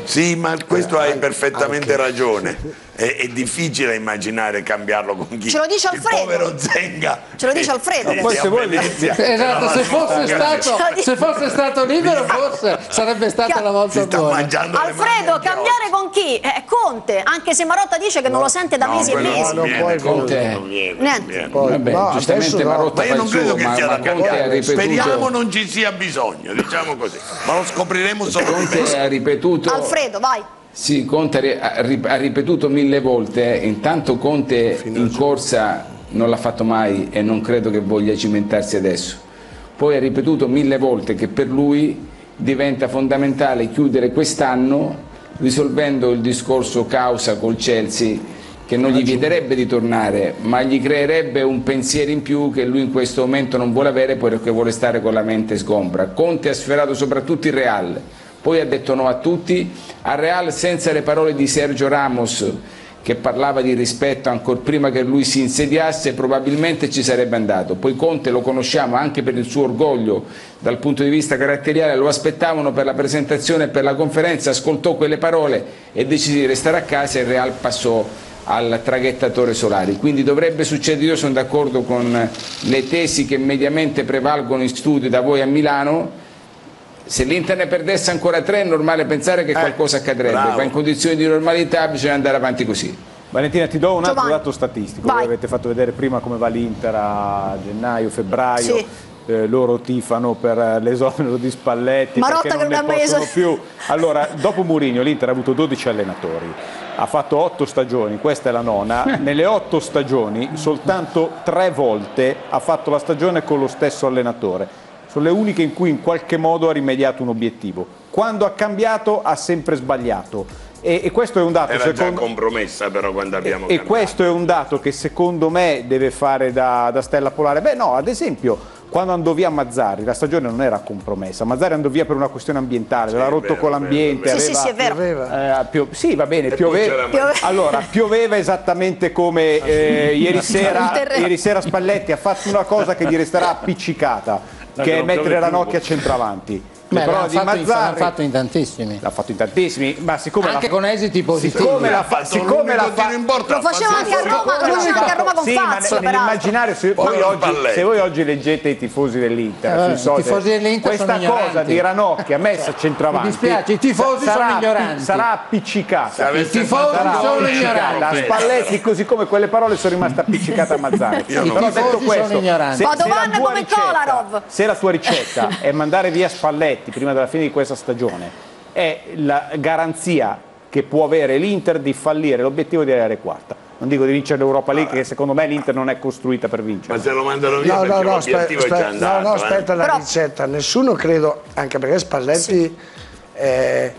Sì, ma questo eh, hai perfettamente anche. ragione. È, è difficile immaginare cambiarlo con chi. Ce lo dice Alfredo. Il povero Zenga. Ce lo dice Alfredo. Poi se, vuoi, esatto, se, fosse stato, se fosse stato libero, forse sarebbe stata la volta buona. Alfredo, cambiare con chi? Eh, Conte, anche se Marotta dice che no, non lo sente da no, mesi e mesi. No, non puoi Conte. Niente. Vabbè, no, giustamente Marotta. Ma io non credo che sia da cambiare. Speriamo non ci sia bisogno, diciamo così. Ma lo scopriremo solo. Conte ha ripetuto. Alfredo, vai. Sì, Conte ha ripetuto mille volte, intanto Conte in corsa non l'ha fatto mai e non credo che voglia cimentarsi adesso. Poi ha ripetuto mille volte che per lui diventa fondamentale chiudere quest'anno risolvendo il discorso causa col Chelsea, che non gli vieterebbe di tornare, ma gli creerebbe un pensiero in più che lui in questo momento non vuole avere perché vuole stare con la mente sgombra. Conte ha sferato soprattutto il Real, poi ha detto no a tutti, al Real senza le parole di Sergio Ramos che parlava di rispetto ancora prima che lui si insediasse, probabilmente ci sarebbe andato. Poi Conte lo conosciamo anche per il suo orgoglio dal punto di vista caratteriale, lo aspettavano per la presentazione e per la conferenza, ascoltò quelle parole e decise di restare a casa e il Real passò al traghettatore Solari. Quindi dovrebbe succedere, io sono d'accordo con le tesi che mediamente prevalgono in studio da voi a Milano. Se l'Inter ne perdesse ancora tre è normale pensare che eh, qualcosa accadrebbe, bravo. ma in condizioni di normalità bisogna andare avanti così. Valentina, ti do un altro Giovanni. dato statistico. Voi avete fatto vedere prima come va l'Inter a gennaio, febbraio, sì. eh, loro tifano per l'esonero di Spalletti, Marotta perché non ne possono più. Allora, dopo Mourinho l'Inter ha avuto dodici allenatori, ha fatto otto stagioni, questa è la nona. Nelle otto stagioni soltanto tre volte ha fatto la stagione con lo stesso allenatore. Sono le uniche in cui in qualche modo ha rimediato un obiettivo. Quando ha cambiato ha sempre sbagliato. E, e questo è un dato... Era secondo... già compromessa però quando abbiamo e, e questo è un dato che secondo me deve fare da, da stella polare. Beh no, ad esempio... Quando andò via Mazzarri, la stagione non era compromessa. Mazzarri andò via per una questione ambientale, l'ha rotto con l'ambiente. Sì, sì, sì, è vero. Pioveva, eh, pio, sì, va bene, pioveva. pioveva. Allora, pioveva esattamente come eh, ieri, sera, ieri sera Spalletti ha fatto una cosa che gli resterà appiccicata, no, che è mettere Ranocchia a centravanti. Beh, l'ha fatto, fatto in tantissimi l'ha fatto in tantissimi ma siccome anche la, con esiti positivi siccome la fa, siccome la fa, porta, lo facevano anche a Roma, lo facevano anche a Roma con sì, Fazio nell'immaginario se, se voi oggi leggete i tifosi dell'Inter eh, sui social, tifosi dell'Inter questa sono cosa ignoranti. Di Ranocchia messa a centravanti, mi dispiace, i tifosi sarà, sono ignoranti, sarà appiccicata, i tifosi sono ignoranti. Spalletti, così come quelle parole sono rimaste appiccicate a Mazzarri, i tifosi sono ignoranti. Padovan come Kolarov. Se la tua ricetta è mandare via Spalletti prima della fine di questa stagione, è la garanzia che può avere l'Inter di fallire l'obiettivo di arrivare quarta. Non dico di vincere l'Europa League, che secondo me l'Inter non è costruita per vincere. Ma se lo mandano via, no, perché no, l'obiettivo è già andato. No, no, aspetta eh. la Però... ricetta. Nessuno, credo, anche perché Spalletti sì. è,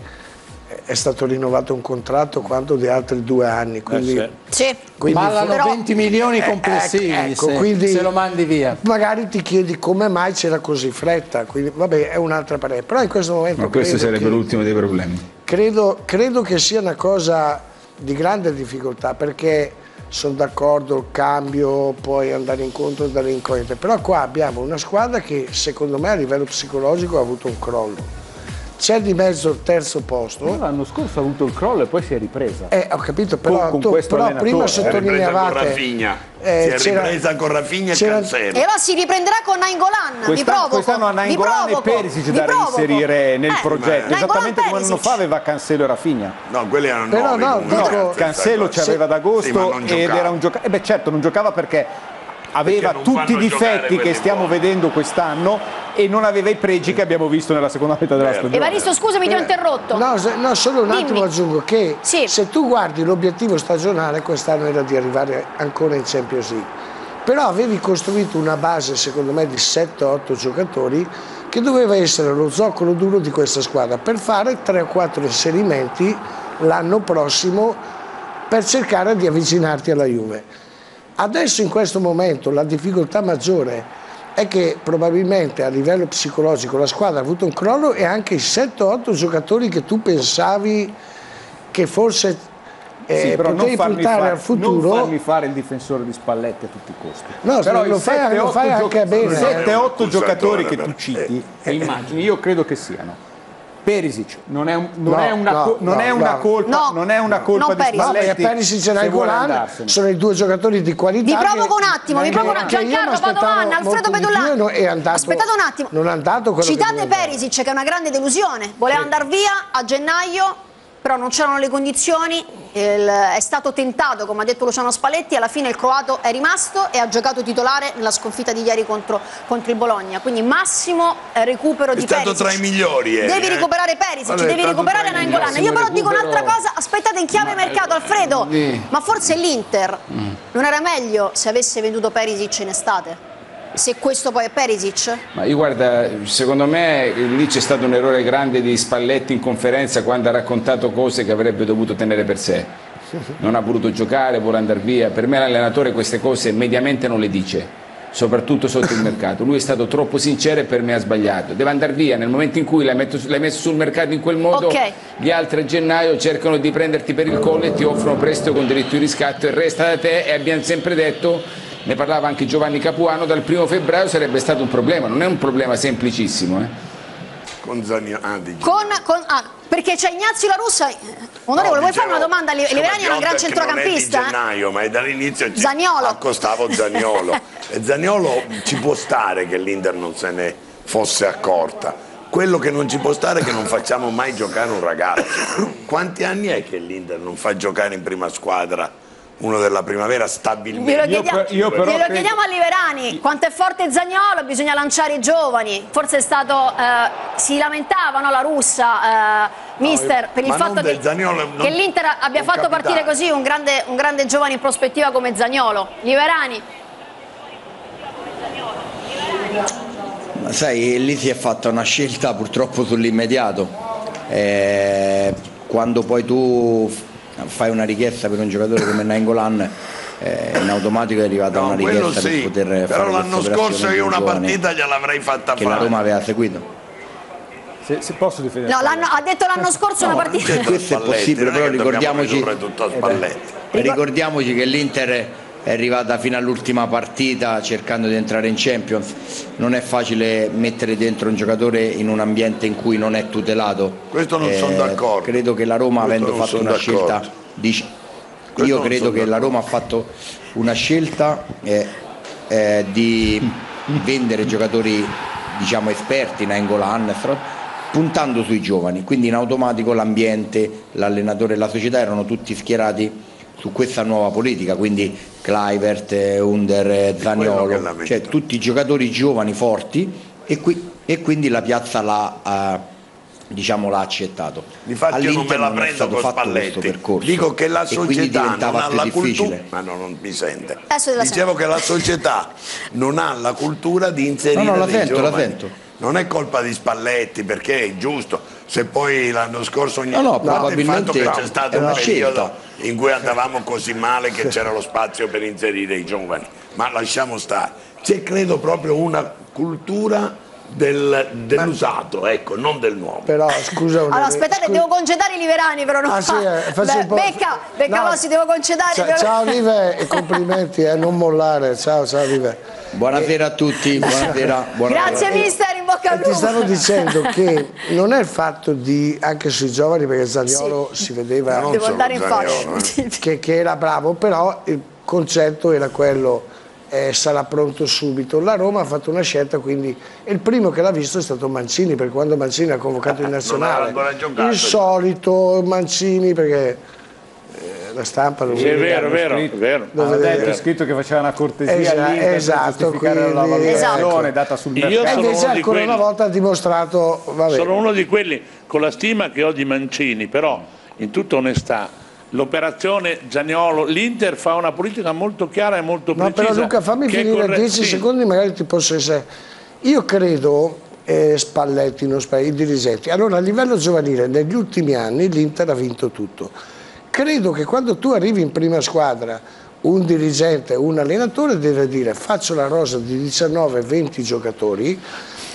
è stato rinnovato un contratto quanto di altri due anni. Quindi, eh sì. Sì. quindi ballano però... venti milioni complessivi, eh, ecco, se, quindi se lo mandi via. Magari ti chiedi come mai c'era così fretta, quindi vabbè è un'altra parere. Però in questo momento... Ma questo sarebbe l'ultimo dei problemi. Credo, credo che sia una cosa di grande difficoltà, perché sono d'accordo, il cambio, poi andare incontro dalle incognite. Però qua abbiamo una squadra che secondo me a livello psicologico ha avuto un crollo. C'è di mezzo il terzo posto. No, l'anno scorso ha avuto il crollo e poi si è ripresa. Eh, ho capito, però, con, con però prima sottolineavate. Eh, si è ripresa con Rafinha e Cancelo. E ora si riprenderà con Nainggolan. Vi provoco. Quest'anno a Nainggolan e Perisic da reinserire nel eh, progetto. Eh, Esattamente come l'anno fa aveva Cancelo e Rafinha. No, quelli erano però nuovi. No, no, Cancelo ci aveva ad agosto sì, ed era un giocatore. Eh beh certo, non giocava perché... aveva tutti i difetti che stiamo vedendo quest'anno e non aveva i pregi che abbiamo visto nella seconda metà della stagione. Evaristo, scusami, ti ho interrotto. No, no solo un Dimmi. attimo aggiungo che sì. se tu guardi l'obiettivo stagionale quest'anno era di arrivare ancora in Champions League, però avevi costruito una base secondo me di sette otto giocatori che doveva essere lo zoccolo duro di questa squadra per fare tre o quattro inserimenti l'anno prossimo per cercare di avvicinarti alla Juve. Adesso in questo momento la difficoltà maggiore è che probabilmente a livello psicologico la squadra ha avuto un crollo e anche i sette otto giocatori che tu pensavi che forse eh, sì, potevi puntare al futuro. Non farmi fare il difensore di Spalletti a tutti i costi. No, però lo fai, lo fai anche bene. sette otto giocatori che tu citi e eh, eh, immagini, io credo che siano. Perisic non è una colpa, non è una colpa di Spalletti. Perisic e Nainggolan sono i due giocatori di qualità. Vi provoco un attimo, vi provoco un attimo. Giancarlo Padovan, Alfredo Pedullano. Aspettate un attimo. Non è andato quello. Citate Perisic che è una grande delusione. Voleva sì. andare via a gennaio, però non c'erano le condizioni. Il, è stato tentato, come ha detto Luciano Spalletti, alla fine il croato è rimasto e ha giocato titolare nella sconfitta di ieri contro, contro il Bologna. Quindi massimo recupero è di Perisic. È stato tra i migliori. Eh, devi eh. recuperare Perisic, allora, devi recuperare Nainggolan. Io però recupero... dico un'altra cosa, aspettate in chiave ma... mercato Alfredo, eh. ma forse l'Inter mm. non era meglio se avesse venduto Perisic in estate? Se questo poi è Perisic? Ma io guarda, secondo me lì c'è stato un errore grande di Spalletti in conferenza quando ha raccontato cose che avrebbe dovuto tenere per sé. non ha voluto giocare, vuole andare via. Per me l'allenatore queste cose mediamente non le dice, soprattutto sotto il mercato. Lui è stato troppo sincero e per me ha sbagliato, deve andare via. Nel momento in cui l'hai messo sul mercato in quel modo, okay, gli altri a gennaio cercano di prenderti per il collo e ti offrono presto con diritto di riscatto e resta da te. E abbiamo sempre detto, ne parlava anche Giovanni Capuano, dal primo febbraio sarebbe stato un problema, non è un problema semplicissimo, eh. Con Zaniolo, ah, con, con, ah, perché c'è Ignazio La Russa. Onorevole, no, vuoi fare una domanda? Leverani è un gran centrocampista, non è di gennaio, ma è dall'inizio Zaniolo. Accostavo Zaniolo e Zaniolo ci può stare che l'Inter non se ne fosse accorta. Quello che non ci può stare è che non facciamo mai giocare un ragazzo. Quanti anni è che l'Inter non fa giocare in prima squadra uno della primavera stabilmente? Glielo chiediamo, io, io però glielo credo... chiediamo a Liverani, quanto è forte Zaniolo, bisogna lanciare i giovani. Forse è stato, eh, si lamentava, no, La Russa, eh, mister, no, io, per il fatto che, che l'Inter abbia fatto capitale. partire così un grande, un grande giovane in prospettiva come Zaniolo. Liverani? Ma sai, lì si è fatta una scelta purtroppo sull'immediato, eh, quando poi tu fai una richiesta per un giocatore come Nainggolan, eh, in automatico è arrivata, no, una richiesta, sì, per poter fare. Però l'anno scorso io una partita gliel'avrei fatta che fare, che la Roma aveva seguito. Se, se posso difendere, no, ha detto l'anno scorso, no, una partita. Questo è possibile, però ricordiamoci, eh, ricordiamoci che l'Inter è arrivata fino all'ultima partita cercando di entrare in Champions. Non è facile mettere dentro un giocatore in un ambiente in cui non è tutelato. Questo non eh, sono d'accordo. Credo che la Roma, Questo avendo fatto una scelta, di... io credo che la Roma ha fatto una scelta eh, eh, di vendere giocatori, diciamo, esperti, Nainggolan, puntando sui giovani. Quindi in automatico l'ambiente, l'allenatore e la società erano tutti schierati su questa nuova politica, quindi Kluivert, Under, Zaniolo, cioè tutti giocatori giovani forti, e, qui, e quindi la piazza l'ha uh, diciamo, accettato. Infatti io non me la prendo con Spalletti, dico che la società non ha la cultura, ma no, non mi sente, dicevo che la società non ha la cultura di inserire, no, no, la dei sento, giovani. La sento. Non è colpa di Spalletti, perché è giusto, se poi l'anno scorso ogni no, no, probabilmente il fatto che c'è stato un periodo scelta. in cui andavamo così male che c'era lo spazio per inserire i giovani, ma lasciamo stare. C'è, credo, proprio una cultura del, dell'usato, ecco, non del nuovo. Però scusa, allora, aspettate, scu devo concedere i Liverani, però non ah, fa... sì, eh, Beh, un po'... Becca, becca no, Rossi, devo concedere. Però... Ciao Live, e complimenti, eh, non mollare, ciao, ciao Live. Buonasera a tutti, buonasera, buonasera. Grazie mister, in bocca al lupo. Ti stavo dicendo che non è il fatto di, anche sui giovani, perché Zaniolo sì. si vedeva non devo andare in Zaniolo, eh. che, che era bravo, però il concetto era quello, eh, sarà pronto subito. La Roma ha fatto una scelta, quindi il primo che l'ha visto è stato Mancini, perché quando Mancini ha convocato in nazionale, il solito Mancini, perché... la stampa lo sì, è vero, vero, scritto, vero. Dove ha detto vero. Scritto che faceva una cortesia Esa, all'Inter esatto, per giustificare la valutazione data sul mercato. Io sono uno di quelli, una volta ha dimostrato, vabbè. Sono uno di quelli con la stima che ho di Mancini, però in tutta onestà l'operazione Zaniolo, l'Inter fa una politica molto chiara e molto precisa. Ma però Luca, fammi finire dieci secondi, magari ti posso essere. Io credo eh, Spalletti, non Spalletti, i dirigenti. Allora, a livello giovanile negli ultimi anni l'Inter ha vinto tutto. Credo che quando tu arrivi in prima squadra, un dirigente, un allenatore deve dire: faccio la rosa di diciannove venti giocatori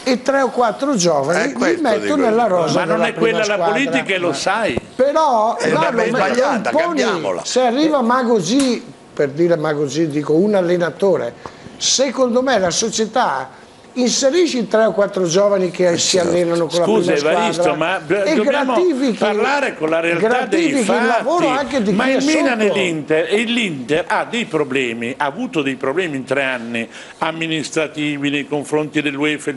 e tre o quattro giovani eh, li metto nella rosa. Ma non è quella la politica, e lo sai. Però eh, no, vabbè, sbagliata, cambiamola. Se arriva Mago G, per dire Mago G, dico un allenatore, secondo me la società... inserisci tre o quattro giovani che si allenano con Scusa, la prima Evaristo, squadra ma e gratifichi, parlare con la realtà dei fatti. Il lavoro anche di ma il Milan e l'Inter, e l'Inter ha dei problemi, ha avuto dei problemi in tre anni amministrativi nei confronti dell'UEFA,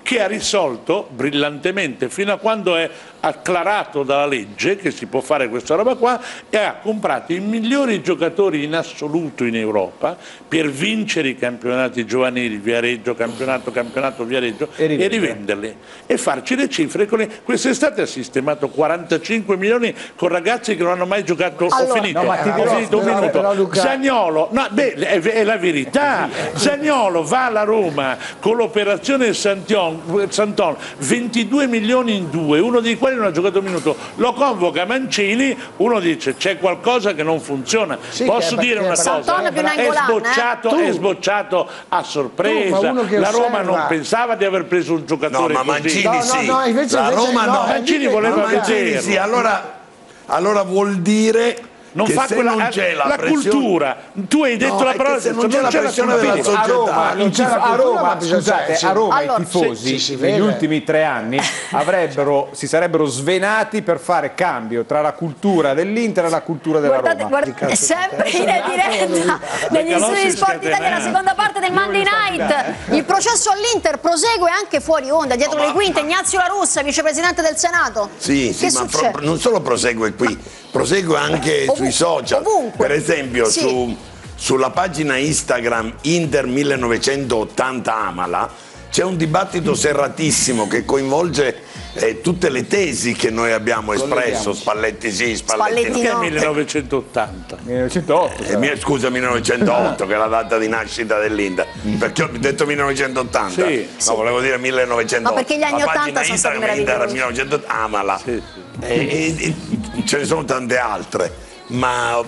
che ha risolto brillantemente fino a quando è acclarato dalla legge che si può fare questa roba qua, e ha comprato i migliori giocatori in assoluto in Europa per vincere i campionati giovanili, Viareggio, campionato campionato Viareggio, e, e rivenderli e farci le cifre. Quest'estate ha sistemato quarantacinque milioni con ragazzi che non hanno mai giocato. Allora, ho finito, no, ti ho finito un minuto. Zaniolo, no, beh, è, è la verità. Zaniolo va alla Roma con l'operazione Santon, ventidue milioni in due, uno dei quali non ha giocato un minuto, lo convoca Mancini, uno dice c'è qualcosa che non funziona. Sì, posso dire una cosa, è sbocciato, eh? è sbocciato a sorpresa, tu, la Roma osserva. non pensava di aver preso un giocatore no, ma così. Mancini sì, no, no, no, la Roma no, no. Mancini voleva no, Mancini sì, allora, allora vuol dire... Non fa quella, non la, la cultura, tu hai detto no, la parola se non c'è la pressione della società. A Roma, non c'è la a Roma, scusate, se, a Roma allora, i tifosi se, negli ultimi tre anni avrebbero, si sarebbero svenati per fare cambio tra la cultura dell'Inter e la cultura della guardate, Roma. Guardate, sempre in diretta negli studi di Sport Italia, la seconda parte del Monday Night. Il processo all'Inter prosegue anche fuori onda, dietro no, le quinte. Ma... Ignazio La Russa, vicepresidente del Senato. Sì, sì, ma non solo prosegue qui. Prosegue anche ovunque, sui social, ovunque. per esempio sì. su, sulla pagina Instagram Inter millenovecentottanta Amala c'è un dibattito serratissimo che coinvolge eh, tutte le tesi che noi abbiamo espresso, Spalletti sì, Spalletti, Spalletti no. millenovecentottanta millenovecentootto eh, eh. Scusa, millenovecentootto che è la data di nascita dell'Inter, perché ho detto millenovecentottanta, sì. no, volevo dire millenovecentootto, ma perché gli anni ottanta sono stati meravigliosi. Amala. Sì, sì. E, e, e, ce ne sono tante altre, ma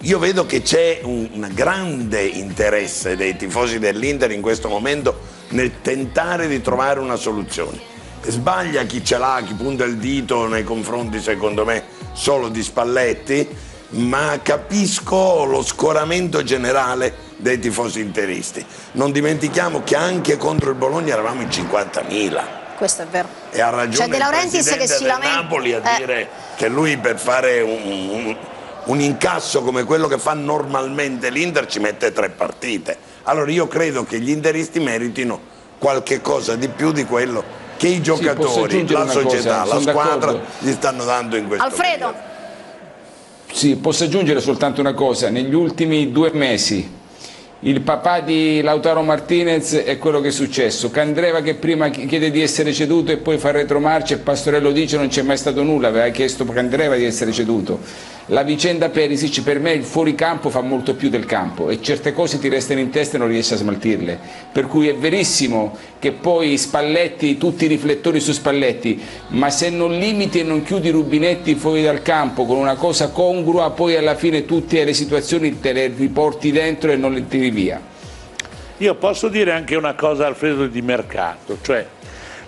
io vedo che c'è un, un grande interesse dei tifosi dell'Inter in questo momento nel tentare di trovare una soluzione. Sbaglia chi ce l'ha, chi punta il dito nei confronti secondo me solo di Spalletti, ma capisco lo scoramento generale dei tifosi interisti. Non dimentichiamo che anche contro il Bologna eravamo in cinquantamila. Questo è vero. E ha ragione cioè, il presidente che si del Napoli a eh. dire che lui per fare un, un, un incasso come quello che fa normalmente l'Inter ci mette tre partite. Allora io credo che gli interisti meritino qualche cosa di più di quello che i giocatori, sì, la società, cosa, la squadra gli stanno dando in questo Alfredo. Periodo. Sì, posso aggiungere soltanto una cosa. Negli ultimi due mesi il papà di Lautaro Martinez è quello che è successo, Candreva che prima chiede di essere ceduto e poi fa retromarcia e Pastorello dice non c'è mai stato nulla, aveva chiesto Candreva di essere ceduto, la vicenda Perisic, per me il fuoricampo fa molto più del campo e certe cose ti restano in testa e non riesci a smaltirle, per cui è verissimo che poi Spalletti, tutti i riflettori su Spalletti, ma se non limiti e non chiudi i rubinetti fuori dal campo con una cosa congrua, poi alla fine tutte le situazioni te le riporti dentro e non le tiri via. Io posso dire anche una cosa, Alfredo, di mercato, cioè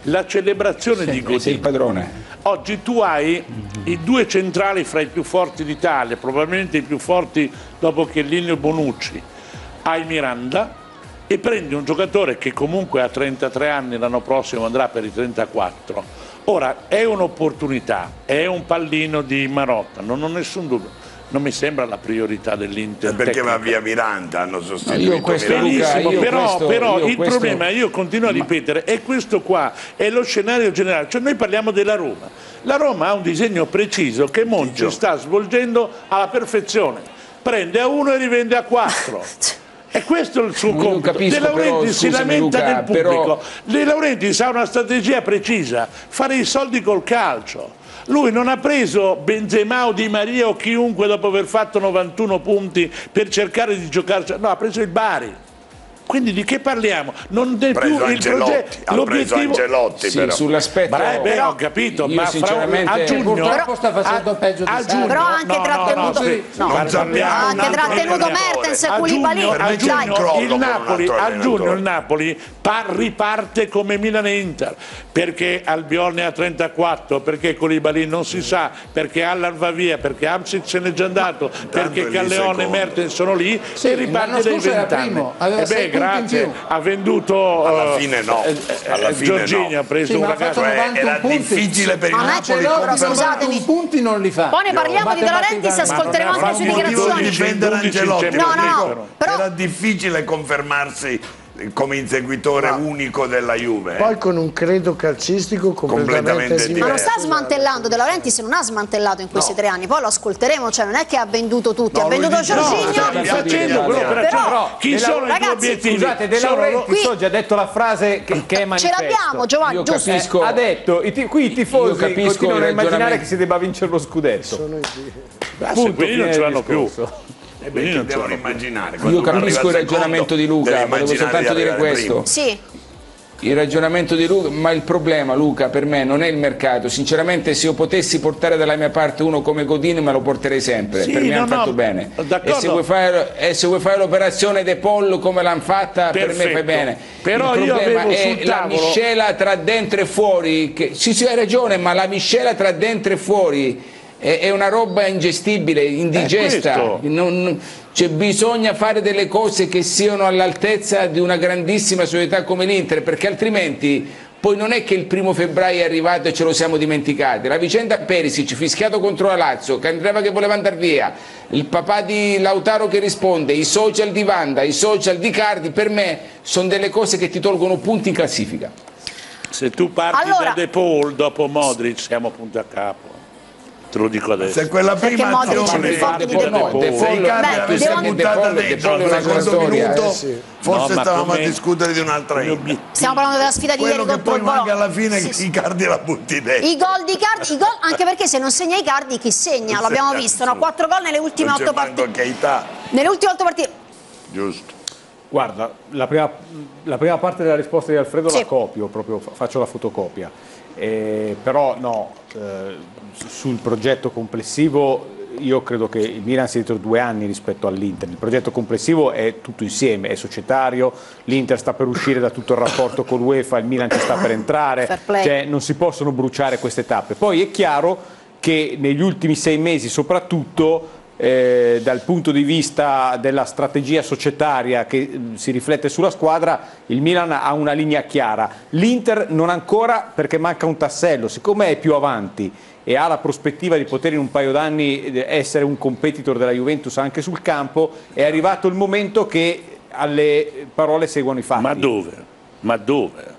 la celebrazione sì, di Godin. Sei il padrone. Oggi tu hai i due centrali fra i più forti d'Italia, probabilmente i più forti dopo Chiellini e Bonucci, hai Miranda e prendi un giocatore che comunque ha trentatré anni, l'anno prossimo andrà per i trentaquattro. Ora è un'opportunità, è un pallino di Marotta, non ho nessun dubbio. Non mi sembra la priorità dell'Inter. Perché tecnica. Va via Miranda, hanno sostituito questo, Luca, io però, questo, però io il questo... problema, io continuo a ripetere, è questo qua, è lo scenario generale. Cioè noi parliamo della Roma. La Roma ha un disegno preciso che Monci sta svolgendo alla perfezione. Prende a uno e rivende a quattro. E questo è il suo compito. Capisco, De Laurenti si lamenta Luca, del pubblico. Però... De Laurenti ha una strategia precisa, fare i soldi col calcio. Lui non ha preso Benzema o Di Maria o chiunque dopo aver fatto novantuno punti per cercare di giocarci, no, ha preso il Bari. Quindi di che parliamo? Non deve più il progetto, l'obiettivo sì, sull'aspetto. Beh, beh, ho capito, ma sinceramente fra... a giugno purtroppo sta facendo a, peggio di a giugno, però anche no, trattenuto no, sì, no, non sappiamo, anche trattenuto Mertens e Koulibaly. A giugno il Napoli, a giugno il Napoli riparte come Milan e Inter, perché Albiol ne ha trentaquattro, perché Koulibaly non si sa, perché Allan va via, perché Amsic se n'è già andato, perché Calleone e Mertens sono lì e riparte dai vent'anni. Grazie, ha venduto alla fine no, alla fine Giorgini no. Ha preso sì, un ragazzo era punti. Difficile per il ma Napoli loro, scusatemi. Punti non li fa. Poi ne parliamo io, di De Laurenti, se ascolteremo anche le sue dichiarazioni. No, no, però... Era difficile confermarsi come inseguitore no. unico della Juve. Poi con un credo calcistico completamente, completamente diverso. Ma lo sta smantellando De Laurenti, se non ha smantellato in questi no. tre anni, poi lo ascolteremo, cioè non è che ha venduto tutti, no, ha venduto Jorginho. No, facendo però chi sono i tuoi obiettivi? Scusate, De Laurenti ho già detto la frase che, che è manifesto. Ce l'abbiamo, Giovanni, giusto? Capisco, eh, ha detto, i qui i tifosi continuano a immaginare che si debba vincere lo scudetto. Sono i quelli non ce l'hanno più. Eh beh, io devono immaginare. Io capisco il ragionamento secondo, di Luca, volevo soltanto dire questo. Sì. Il ragionamento di Luca, ma il problema, Luca, per me non è il mercato. Sinceramente, se io potessi portare dalla mia parte uno come Godin, me lo porterei sempre. Sì, per me no, hanno fatto no, bene. E se, vuoi fare, e se vuoi fare l'operazione De Paul come l'hanno fatta, perfetto, per me fai bene. Però il problema io è la tavolo... miscela tra dentro e fuori. Che... Sì, sì, hai ragione, ma la miscela tra dentro e fuori è, è una roba ingestibile, indigesta. Cioè, bisogna fare delle cose che siano all'altezza di una grandissima società come l'Inter, perché altrimenti poi non è che il primo febbraio è arrivato e ce lo siamo dimenticati. La vicenda Perisic, fischiato contro la Lazio, Candreva che voleva andare via, il papà di Lautaro che risponde, i social di Vanda, i social di Icardi, per me sono delle cose che ti tolgono punti in classifica. Se tu parti allora... da De Paul dopo Modric siamo punto a capo. Te lo dico adesso. Se quella prima azione se Icardi si è buttata dentro al secondo minuto, eh sì, forse no, stavamo a discutere di un'altra idea. Stiamo parlando della sfida di quello ieri contro il Bologna. Quello che poi manca alla fine, sì, Icardi la butti dentro. I gol di Icardi, i gol, anche perché se non segna Icardi chi segna? L'abbiamo visto, no? Quattro gol nelle ultime otto partite. Nelle ultime otto partite. Giusto. Guarda, la prima, la prima parte della risposta di Alfredo sì, la copio, proprio faccio la fotocopia. Eh, però no, eh, sul progetto complessivo io credo che il Milan sia dietro due anni rispetto all'Inter. Il progetto complessivo è tutto insieme, è societario, l'Inter sta per uscire da tutto il rapporto con l'UEFA, il Milan ci sta per entrare, cioè non si possono bruciare queste tappe. Poi è chiaro che negli ultimi sei mesi soprattutto Eh, dal punto di vista della strategia societaria che eh, si riflette sulla squadra, il Milan ha una linea chiara, l'Inter non ancora perché manca un tassello, siccome è più avanti e ha la prospettiva di poter in un paio d'anni essere un competitor della Juventus anche sul campo, è arrivato il momento che alle parole seguono i fatti. Ma dove? Ma dove?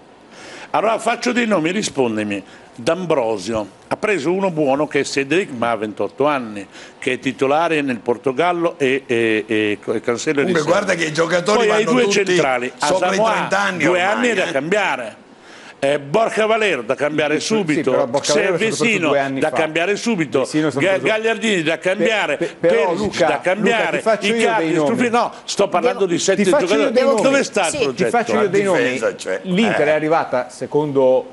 Allora faccio dei nomi, rispondimi. D'Ambrosio ha preso uno buono che è Cedric, ma ha ventotto anni, che è titolare nel Portogallo e, e, e, e Cancelo. Comunque guarda che i giocatori poi vanno due tutti centrali, sopra Asamoah, i trenta anni due ormai, anni eh. da cambiare, eh, Borja Valero da cambiare subito, sì, Servicino da fa. cambiare subito, Gagliardini da cambiare, per, per, però, Perisic Luca, da cambiare, Luca, Icardi, Struffi, no, sto parlando devo, di sette giocatori, dove sta sì, il progetto? Ti faccio io dei nomi, cioè, l'Inter eh. è arrivata secondo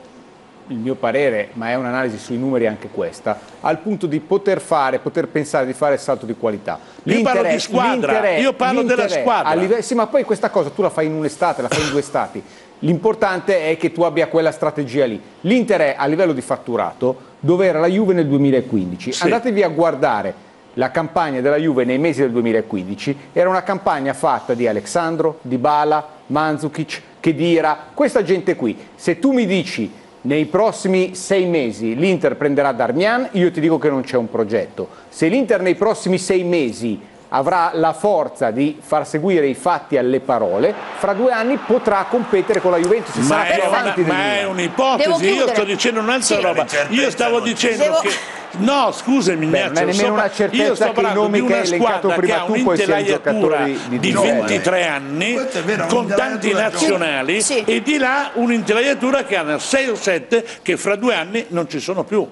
il mio parere, ma è un'analisi sui numeri anche questa, al punto di poter fare, poter pensare di fare il salto di qualità. Io parlo di squadra, io parlo della squadra. Livello, sì, ma poi questa cosa tu la fai in un'estate, la fai in due stati. L'importante è che tu abbia quella strategia lì. L'Inter è a livello di fatturato dove era la Juve nel duemilaquindici. Sì. Andatevi a guardare la campagna della Juve nei mesi del duemilaquindici, era una campagna fatta di Alexandro, Dybala, Mandzukic, Khedira, questa gente qui. Se tu mi dici nei prossimi sei mesi l'Inter prenderà Darmian, io ti dico che non c'è un progetto. Se l'Inter nei prossimi sei mesi avrà la forza di far seguire i fatti alle parole, fra due anni potrà competere con la Juventus. Ma sarà è, una, ma è un'ipotesi, io sto dicendo un'altra sì, roba. Io stavo dicendo devo... che... No, scusami Ignazio, non è nemmeno una certezza io che i nomi che hai elencato prima ha tu poi siano giocatori di, di ventitré anni vero, con tanti nazionali sì. e di là un'intelaiatura che hanno sei o sette che fra due anni non ci sono più.